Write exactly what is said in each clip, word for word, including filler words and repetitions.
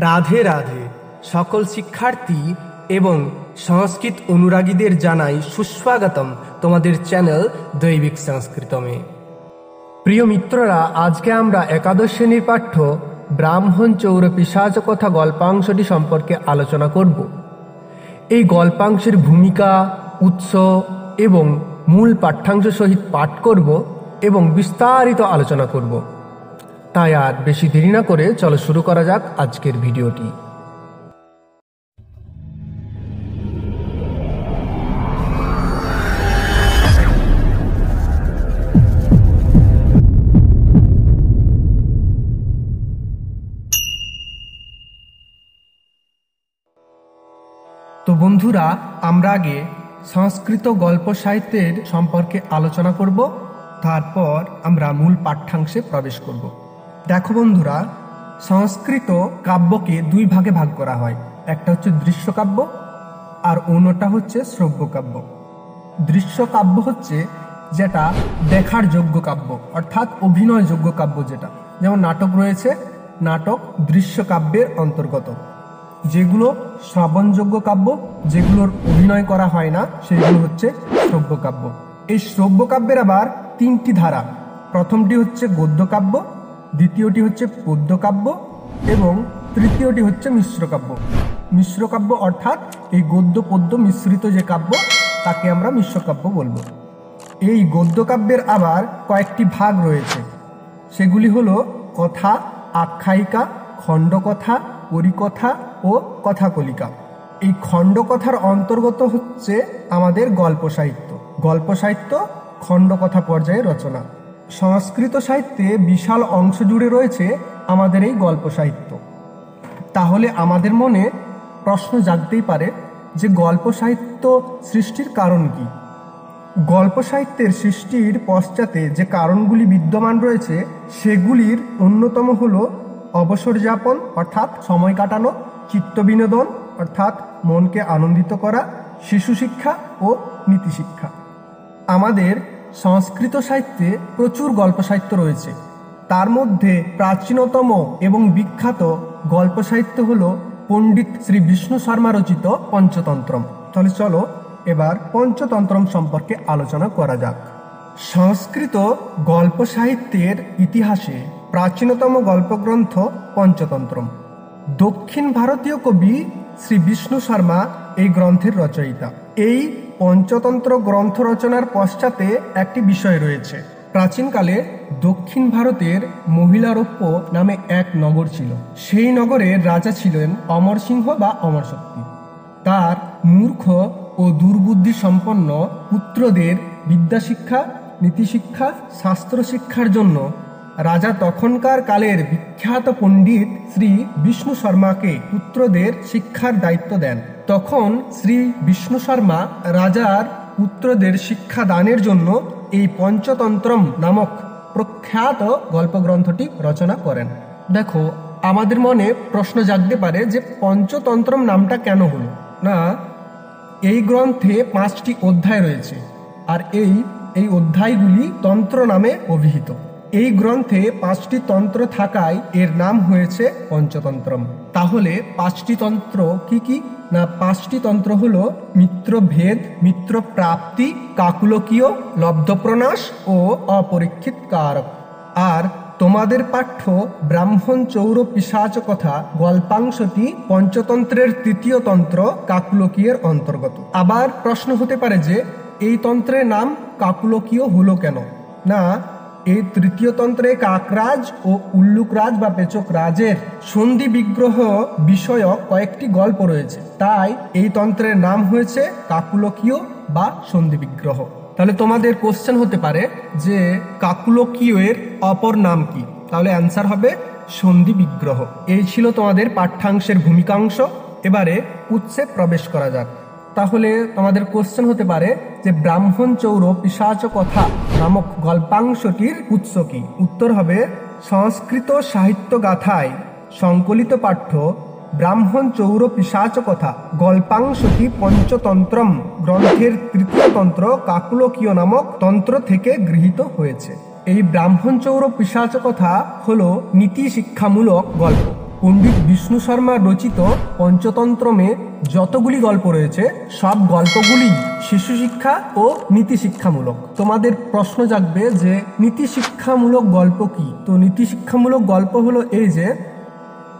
राधे राधे सकल शिक्षार्थी एवं संस्कृत अनुरागीदेर जानाई सुस्वागतम तोमादेर चैनल दैविक संस्कृतमे। प्रिय मित्ररा, आजके आमरा एकादश श्रेणीर पाठ्य ब्राह्मण चोर पिशाच कथा गल्पांशटी सम्पर्के आलोचना करब। এই গল্পাংশের ভূমিকা, উৎস এবং মূল পাঠ্যাংশ সহিত পাঠ করব এবং বিস্তারিত আলোচনা করব। তাই আর বেশি দেরি না করে চলো শুরু করা যাক আজকের ভিডিওটি। তো বন্ধুরা, আমরা আগে সংস্কৃত গল্প সাহিত্যের সম্পর্কে আলোচনা করব, তারপর আমরা মূল পাঠ্যাংশে প্রবেশ করব। দেখো বন্ধুরা, সংস্কৃত কাব্যকে দুই ভাগে ভাগ করা হয়। একটা হচ্ছে দৃশ্যকাব্য আর অন্যটা হচ্ছে শ্রব্যকাব্য। দৃশ্যকাব্য হচ্ছে যেটা দেখার যোগ্য কাব্য, অর্থাৎ অভিনয়যোগ্য কাব্য, যেটা যেমন নাটক রয়েছে, নাটক দৃশ্যকাব্যের অন্তর্গত। যেগুলো শ্রবণযোগ্য কাব্য, যেগুলোর অভিনয় করা হয় না, সেগুলো হচ্ছে শ্রব্যকাব্য। এই শ্রব্যকাব্যের আবার তিনটি ধারা। প্রথমটি হচ্ছে গদ্যকাব্য, দ্বিতীয়টি হচ্ছে পদ্যকাব্য এবং তৃতীয়টি হচ্ছে মিশ্রকাব্য। মিশ্রকাব্য অর্থাৎ এই গদ্য পদ্য মিশ্রিত যে কাব্য, তাকে আমরা মিশ্রকাব্য বলবো। এই গদ্যকাব্যের আবার কয়েকটি ভাগ রয়েছে। সেগুলি হলো কথা, আখ্যায়িকা, খণ্ডকথা, পরিকথা ও কথাকলিকা। এই খণ্ডকথার অন্তর্গত হচ্ছে আমাদের গল্প সাহিত্য। গল্প সাহিত্য খণ্ডকথা পর্যায়ে রচনা। সংস্কৃত সাহিত্যে বিশাল অংশ জুড়ে রয়েছে আমাদের এই গল্প সাহিত্য। তাহলে আমাদের মনে প্রশ্ন জাগতেই পারে যে গল্প সাহিত্য সৃষ্টির কারণ কি? গল্প সাহিত্যের সৃষ্টির পশ্চাতে যে কারণগুলি বিদ্যমান রয়েছে, সেগুলির অন্যতম হলো অবসর যাপন অর্থাৎ সময় কাটানো, চিত্ত বিনোদন অর্থাৎ মনকে আনন্দিত করা, শিশু শিক্ষা ও নীতি শিক্ষা। আমাদের সংস্কৃত সাহিত্যে প্রচুর গল্প সাহিত্য রয়েছে। তার মধ্যে প্রাচীনতম এবং বিখ্যাত গল্প সাহিত্য হল পণ্ডিত শ্রী বিষ্ণু শর্মা রচিত পঞ্চতন্ত্রম। তাহলে চলো এবার পঞ্চতন্ত্রম সম্পর্কে আলোচনা করা যাক। সংস্কৃত গল্প সাহিত্যের ইতিহাসে প্রাচীনতম গল্পগ্রন্থ পঞ্চতন্ত্রম। দক্ষিণ ভারতীয় কবি শ্রী বিষ্ণু শর্মা এই গ্রন্থের রচয়িতা। এই পঞ্চতন্ত্র গ্রন্থ রচনার পশ্চাতে একটি বিষয় রয়েছে। প্রাচীনকালে দক্ষিণ ভারতের মহিলারৌপ্য নামে এক নগর ছিল। সেই নগরের রাজা ছিলেন অমর সিংহ বা অমর শক্তি। তার মূর্খ ও দুর্বুদ্ধি সম্পন্ন পুত্রদের বিদ্যাশিক্ষা, নীতিশিক্ষা, শাস্ত্র শিক্ষার জন্য রাজা তখনকার কালের বিখ্যাত পণ্ডিত শ্রী বিষ্ণু শর্মাকে পুত্রদের শিক্ষার দায়িত্ব দেন। তখন শ্রী বিষ্ণু শর্মা রাজার পুত্রদের শিক্ষা দানের জন্য এই পঞ্চতন্ত্রম নামক প্রখ্যাত গল্পগ্রন্থটি রচনা করেন। দেখো, আমাদের মনে প্রশ্ন জাগতে পারে যে পঞ্চতন্ত্রম নামটা কেন হলো না? এই গ্রন্থে পাঁচটি অধ্যায় রয়েছে, আর এই এই অধ্যায়গুলি তন্ত্র নামে অভিহিত। এই গ্রন্থে পাঁচটি তন্ত্র থাকায় এর নাম হয়েছে পঞ্চতন্ত্রম। তাহলে পাঁচটি তন্ত্র কি কি না? পাঁচটি তন্ত্র হলো মিত্রভেদ, মিত্রপ্রাপ্তি, কাকুলকীয়, লব্ধপ্রনাশ ও অপরীক্ষিত কারক। আর তোমাদের পাঠ্য ব্রাহ্মণ চৌর পিশাচ কথা গল্পাংশটি পঞ্চতন্ত্রের তৃতীয় তন্ত্র কাকুলকীয়ের অন্তর্গত। আবার প্রশ্ন হতে পারে যে এই তন্ত্রের নাম কাকুলকীয় হলো কেন? না, এই তৃতীয় তন্ত্রে কাকরাজ ও উল্লুকরাজ বা পেচক রাজের সন্ধি বিগ্রহ বিষয়ক কয়েকটি গল্প রয়েছে, তাই এই তন্ত্রের নাম হয়েছে কাকুলকীয় বা সন্ধি বিগ্রহ। তাহলে তোমাদের কোশ্চেন হতে পারে যে কাকুলকীয় এর অপর নাম কি? তাহলে অ্যান্সার হবে সন্ধি বিগ্রহ। এই ছিল তোমাদের পাঠ্যাংশের ভূমিকাংশ। এবারে উৎসে প্রবেশ করা যাক। তাহলে তোমাদের কোশ্চেন হতে পারে যে ব্রাহ্মণ চৌর পিশাচ কথা নামক গল্পাংশটির উৎস কি? উত্তর হবে সংস্কৃত সাহিত্য গাথায় সংকলিত পাঠ্য ব্রাহ্মণ চৌর পিশাচ কথা গল্পাংশটি পঞ্চতন্ত্রম গ্রন্থের তৃতীয় তন্ত্র কাকুলকীয় নামক তন্ত্র থেকে গৃহীত হয়েছে। এই ব্রাহ্মণ চৌর পিশাচ কথা হল নীতি শিক্ষামূলক গল্প। पंडित विष्णु शर्मा रचित पंचतंत्र में जतगुली गल्प रयेछे सब गल्पगुली शिशु शिक्षा और नीति शिक्षामूलक। तोमादेर प्रश्न जागबे जे नीति शिक्षामूलक गल्प कि? तो नीति शिक्षामूलक गल्प हलो एई जे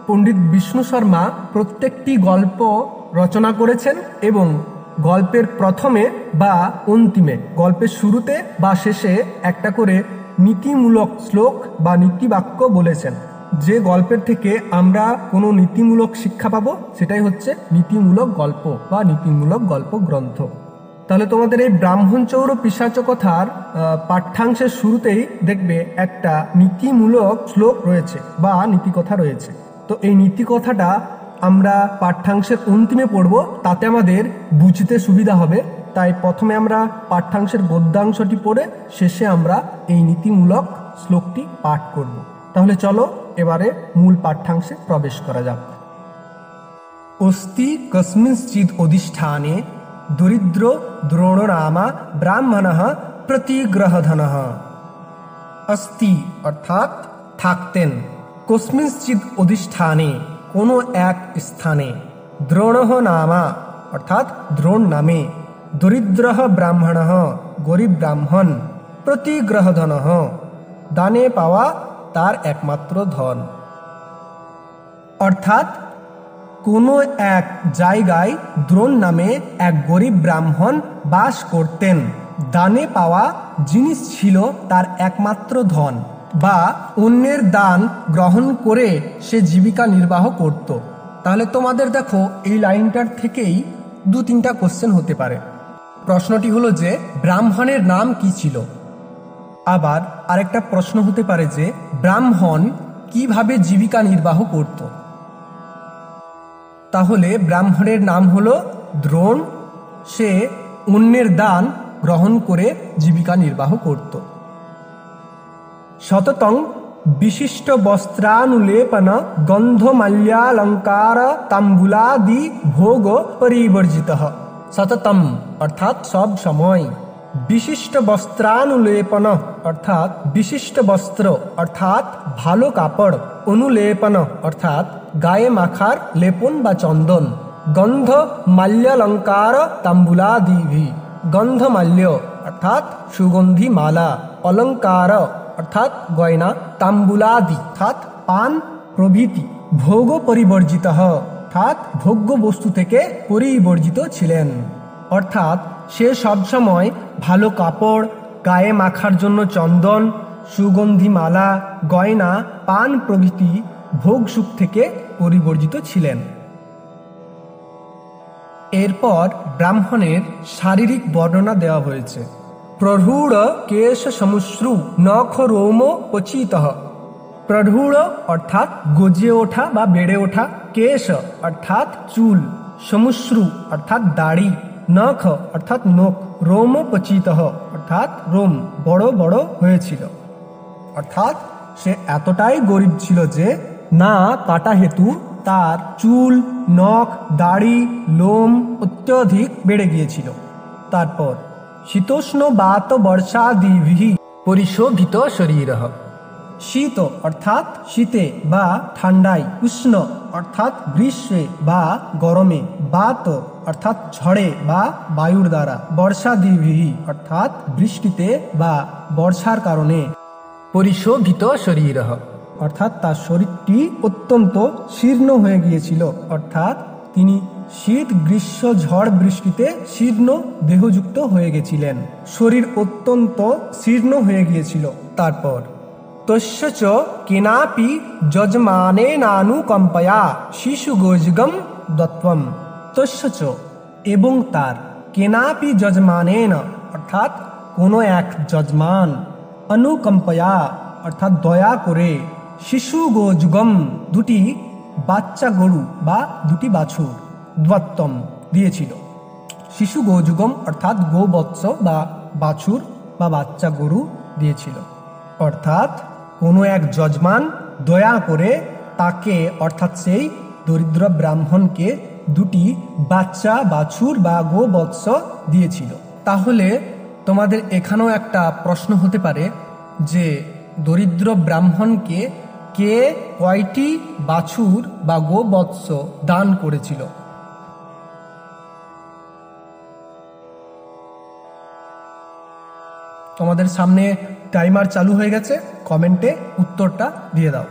पंडित विष्णु शर्मा प्रत्येकटी गल्प रचना करेछेन एबं गल्पेर प्रथमे बा अंतिमे गल्पेर शुरूते बा शेषे एकटा करे नीतिमूलक श्लोक बा नीति वाक्य बोलेछेन। जे गल्पेर थेके आमरा कोनो नीतिमूलक शिक्षा पाबो सेटाई होच्छे नीतिमूलक गल्प बा नीतिमूलक गल्प ग्रंथ। ताहले तोमादेर एई ब्राह्मण चोर पिशाच कथार पाठ्यांशेर शुरूतेई देखबे एकटा नीतिमूलक श्लोक रयेछे बा नीतिकथा रयेछे। तो एई नीतिकथाटा आमरा पाठ्यांशेर अंतिमे पढ़बो ताते आमादेर बुझते सुविधा होबे। ताई प्रथमे आमरा पाठ्यांशेर गद्यांशटी पढ़े शेषे आमरा एई नीतिमूलक श्लोकटी पाठ करब। ताहले चलो एबारे मूल पाठ्यांशे प्रवेश करा जाक। अस्ति कस्मिंश्चित् अधिष्ठाने दरिद्र द्रोणरामा ब्राह्मणः प्रतिग्रहधनः। अस्ति अर्थात थाकतेन कस्मिंश्चित् अधिष्ठाने कोनो एक स्थाने द्रोणः नामा अर्थात द्रोण नामे दरिद्रः ब्राह्मणः गरीब ब्राह्मण प्रतिग्रहधनः दाने पावा तार एकमात्र धन। अर्थात कोनो एक जायगाय द्रोण नामे एक गरीब ब्राह्मण बास करतेन दाने पावा जिनिस छिलो तार एकमात्र धन बा अन्येर दान ग्रहण करे से जीविका निर्वाह करत। ताहले तोमादेर देखो एई लाइनटार थेकेई दो तीनटा कोश्चेन होते पारे। प्रश्नटी हलो जे ब्राह्मणेर नाम कि छिलो। आबार आरेकटा प्रश्न होते पारे जे ब्राह्मण किभाबे जीविका निर्वाह करत। ताहले ब्राह्मणेर नाम हलो द्रोण से अन्येर दान ग्रहण करे जीविका निर्वाह करत। सततं विशिष्ट वस्त्रानुलेपन गन्धमाल्यालंकार ताम्बूलादि भोग परिवर्जितः। सततं अर्थात सब समय विशिष्ट वस्त्रानुलेपन अर्थात विशिष्ट वस्त्र अर्थात भालो कापड़ अनुलेपन अर्थात गाये माखार लेपन बा चंदन गंध माल्यालंकार ताम्बुलादि भी गंध माल्य अर्थात सुगंधी माला अलंकार अर्थात गयना ताम्बुलादि अर्थात पान प्रभृति भोग परिवर्जितः अर्थात भोग्य वस्तु थेके परिवर्जित छिलेन। अर्थात से सब समय भालो कापड़ गाये माखार जोन्नो चंदन सुगंधी माला गयना पान प्रभृति भोग सुख थेके परिवर्जित छिलेन। एरपर ब्राह्मणेर शारीरिक बर्णना देवा होयेछे। प्ररूढ़ केश समुश्रु नख रोम पचितः। प्ररूढ़ अर्थात गजिए ओठा बा बेड़े ओठा केश अर्थात चूल समुश्रु अर्थात दाढ़ी नख अर्थात नख रोम पचितः अर्थात रोम बड़ो बड़ो हयेछिल अर्थात से एतटाई गरीब छिल जे ना काटा हेतु तार चूल नख दाढ़ी लोम अत्यधिक बेड़े गियेछिल। तारपर शीतोष्ण बात बर्षादिभिः परिशोभित शरीरः। शीत अर्थात शीते बा ठंडाई उष्ण अर्थात ग्रीष्मे बा गरमे बात अर्थात झड़े बा वायुर द्वारा बर्षादिभिः अर्थात बृष्टिते बा बर्षार कारणे परिशोभित शरीरः अर्थात तार शरीरटी अत्यंत शीर्ण हये गियेछिल अर्थात तिनि शीत ग्रीष्म झड़ बृष्टिते शीर्ण देहयुक्त हये गेछिलेन शरीर अत्यंत शीर्ण हये गियेछिल। तारपर तस्य च केनापि यजमानेनानुकम्पया शिशुगोजगं दत्वम्। तस्य च एवं तार केनापि यजमानेन अर्थात कोनो एक यजमान अनुकम्पया अर्थात दया करे शिशुगोजगं दुटी बाच्चा गरु बा दुटी बाछुर दत्वम् दियेछिल। शिशुगोजगं अर्थात गोबत्स बा बाछुर बा बाच्चा गरु दियेछिल। अर्थात कोनो एक यजमान दया करे ताके अर्थात से दरिद्र ब्राह्मण के दुटी बाच्चा बाछुर बा गोबत्स दियेछिल। ताहले तोमादेर एखानेओ एकटा प्रश्न होते पारे जे दरिद्र ब्राह्मण के কে কয়টি বাছুর বা গোবৎস দান করেছিল? তোমাদের সামনে টাইমার চালু হয়ে গেছে, কমেন্টে উত্তরটা দিয়ে দাও।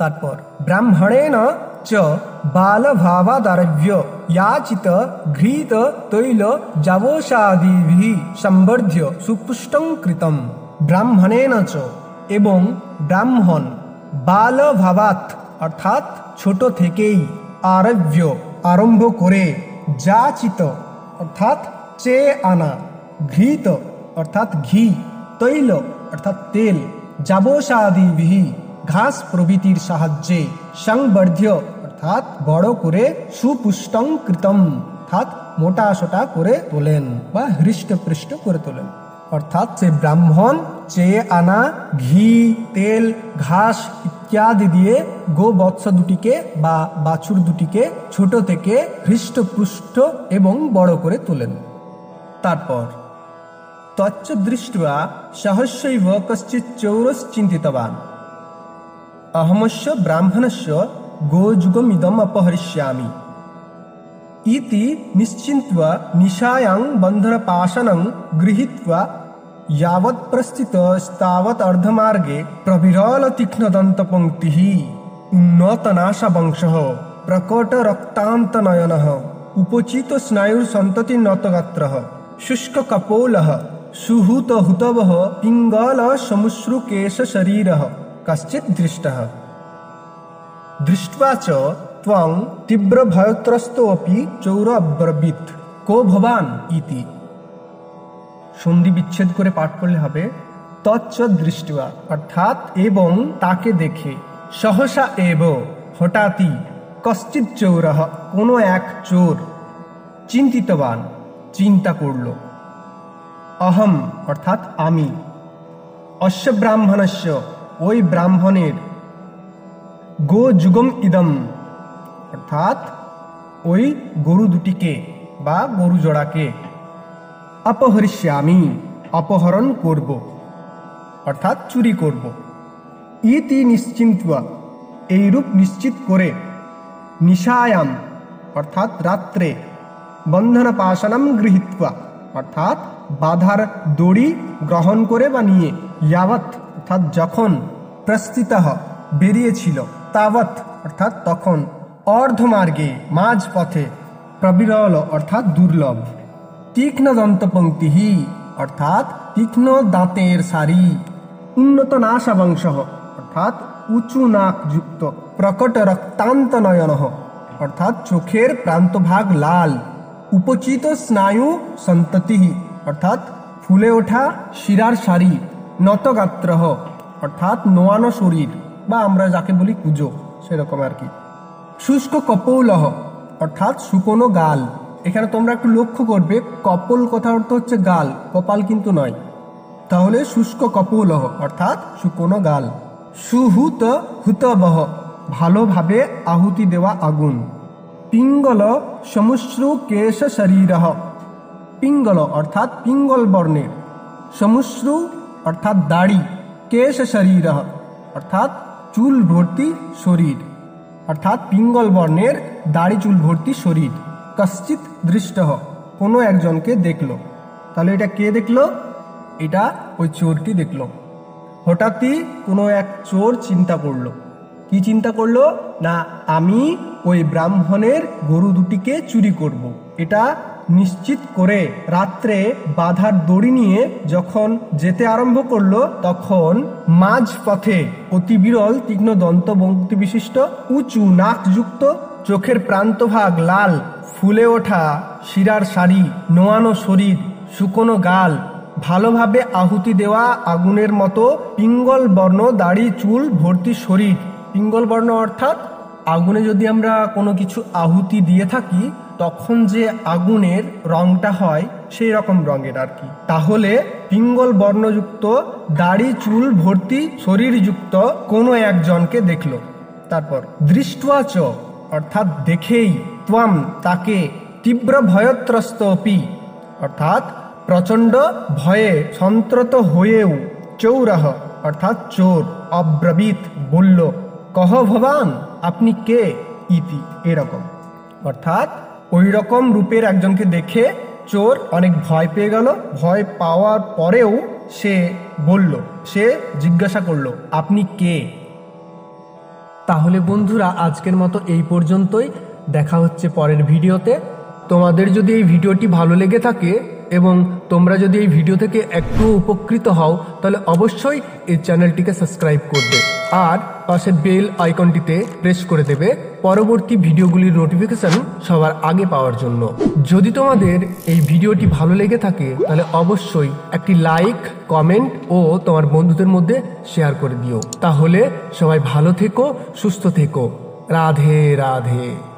তারপর ব্রাহ্মণেন চ বাল ভাবাদারভ্য याचित घृत तैल जावसादिभिः सम्बर्ध्य सुपुष्टं कृतम्। ब्राह्मणेन च एवं ब्राह्मण बाल भावात् अर्थात ছোট থেকেই आरभ्य आरम्भ करे जाचित अर्थात चे आना घृत अर्थात घी तैल अर्थात तेल जावसादिभिः घास प्रभृतिर সাহায্যে संवर्ध्य अर्थात बड़ो करे सुपुष्टं कृतम अर्थात मोटा सोटा करे तोलेन बा हृष्ट पृष्ट करे तोलेन अर्थात से ब्राह्मण चे आना घी तेल घास इत्यादि दिए गोबत्स दुटिके बा बाछुर दुटिके छोटो थेके हृष्ट पृष्ट एवं बड़ो करे तोलेन। तारपर तच्च दृष्ट्वा सहस्यैव कश्चित् चौरश्चिन्तितवान् अहमस्य ब्राह्मणस्य गोजुगमिदम् अपहरिष्यामि इति निश्चिन्त्वा निशायां बन्धनपाशनं गृहीत्वा यावत् प्रस्थितस्तावत् अर्धमार्गे प्रविरलतीक्ष्णदन्तपङ्क्तिः उन्नतनाशवंशः प्रकटरक्तान्तनयनः उपचितस्नायुर्सन्ततिनतगात्रः शुष्ककपोलः सुहूतहुतवः पिङ्गलसमुश्रुकेशशरीरः कश्चित् दृष्टः दृष्ट्वा च त्वं तीव्र भयत्रस्तोऽपि चौर अब्रवीत् को भवान् इति। सन्धि विच्छेद करे पाठ करले हबे तच्च दृष्ट्वा अर्थात एवं ताके देखे सहसा एव हठात्ई कश्चित् चौरः कोनो एक चोर चिन्तितवान् चिंता करलो अहम अर्थात आमी अस्य ब्राह्मणस्य ওই ব্রাহ্মণের গো যুগম ইদম অর্থাৎ ওই গরু দুটিকে বা গরু জোড়াকে অপহরিষ্যামি অপহরণ করব অর্থাৎ চুরি করব ইতি নিশ্চিন্ত্বা এইরূপ নিশ্চিত করে নিশায়াম অর্থাৎ রাত্রে বন্ধন পাশানম গৃহীত্বা অর্থাৎ বাধার দড়ি গ্রহণ করে বা নিয়ে ইয়াবৎ অর্থাৎ যখন প্রস্তিতহ বেরিয়েছিল তাবৎ অর্থাৎ তখন অর্ধমার্গে মাঝ পথে প্রবিরল অর্থাৎ দুর্লভ তীক্ষ্ণ দন্তপঙ্ক্তিহি অর্থাৎ তীক্ষ্ণ দাঁতের সারি উন্নত নাশাবংশ অর্থাৎ উঁচু নাকযুক্ত প্রকট রক্তান্ত নয়নহ অর্থাৎ চোখের প্রান্তভাগ লাল উপচিত স্নায়ু সন্ততিহি অর্থাৎ ফুলে ওঠা শিরার সারি নতগাত্রহ অর্থাৎ নোয়ানো শরীর বা আমরা যাকে বলি কুজো সেরকম আর কি শুষ্ক কপৌলহ অর্থাৎ শুকনো গাল। এখানে তোমরা একটু লক্ষ্য করবে কপল কথার অর্থ হচ্ছে গাল, কপাল কিন্তু নয়। তাহলে শুষ্ক কপৌলহ অর্থাৎ শুকনো গাল সুহুত হুতবহ ভালোভাবে আহুতি দেওয়া আগুন পিঙ্গল সমুশ্রু কেশ শরীরহ পিঙ্গল অর্থাৎ পিঙ্গল বর্ণের সমুশ্রু अर्थात दाढ़ी केश शरीर अर्थात चूल भर्ती शरीर अर्थात पिंगल वर्णेर दाढ़ी चूल भर्ती शरीर कश्चित दृष्ट कोनो एकजन के देखलो ताहले एटा के देखलो एटा ओई चोरटी देखलो हठात्ई कोनो एक चोर चिंता करलो कि चिंता करलो ना आमी ओई ब्राह्मणेर गरु दुटिके चुरी करबो एटा নিশ্চিত করে রাত্রে বাধার দড়ি নিয়ে যখন যেতে আরম্ভ করলো তখন মাঝ পথে অতি বিরল তীক্ষ্ণ দন্ত পঙ্ক্তি বিশিষ্ট উঁচু নাকযুক্ত চোখের প্রান্তভাগ লাল ফুলে ওঠা শিরার সারি নোয়ানো শরীর শুকনো গাল ভালোভাবে আহুতি দেওয়া আগুনের মতো পিঙ্গল বর্ণ দাড়ি চুল ভর্তি শরীর পিঙ্গল বর্ণ অর্থাৎ আগুনে যদি আমরা কোনো কিছু আহুতি দিয়ে থাকি তখন যে আগুনের রংটা হয় সেই রকম রঙের আর কি। তাহলে পিঙ্গল বর্ণযুক্ত দাড়ি চুল ভর্তি শরীরযুক্ত কোনো একজনকে দেখল। তারপর দৃষ্ট্বাচ অর্থাৎ দেখেই ত্বম তাকে তীব্র ভয়ত্রস্তপি অর্থাৎ प्रचंड भये संत्रत हुएउ चौराह अर्थात चोर अब्रवीत बोल्ल कह भवान आपनी के इति एरकम अर्थात ओई रकम रूपेर एकजनके देखे चोर अनेक भय पेये गेल। भय पावार परेओ से बोल्ल से जिज्ञासा करल आपनी के। ताहले बंधुरा आजकेर मतो एई पर्यन्तই। देखा होच्छे परेर भिडियोते। तोमादेर जोदि एई भिडियोटी भालो लेगे थाके एबं तोमरा जोदि एई भिडियो थेके एकटु उपकृत हओ ताहले अवश्यई एई चैनलटिके सबस्क्राइब करबे आर पाशे बेल आइकनटिते प्रेस करे देबे परबर्ती भिडियोगुलिर नोटिफिकेशन सबार आगे पाओयार जोन्नो। जोदि तोमादेर एई भिडियोटी भालो लेगे थाके ताहले अवश्यई एकटि लाइक कमेंट ओ तोमार बन्धुदेर मध्ये शेयार करे दिओ। ताहले सबाई भालो थेको सुस्थ थेको। राधे राधे।